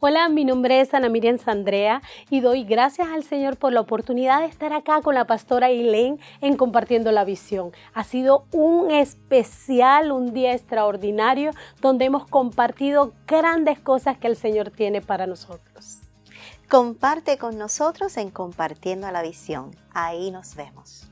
Hola, mi nombre es Ana Miriam Sandrea y doy gracias al Señor por la oportunidad de estar acá con la pastora Ilén en Compartiendo la Visión. Ha sido un especial, un día extraordinario donde hemos compartido grandes cosas que el Señor tiene para nosotros. Comparte con nosotros en Compartiendo la Visión. Ahí nos vemos.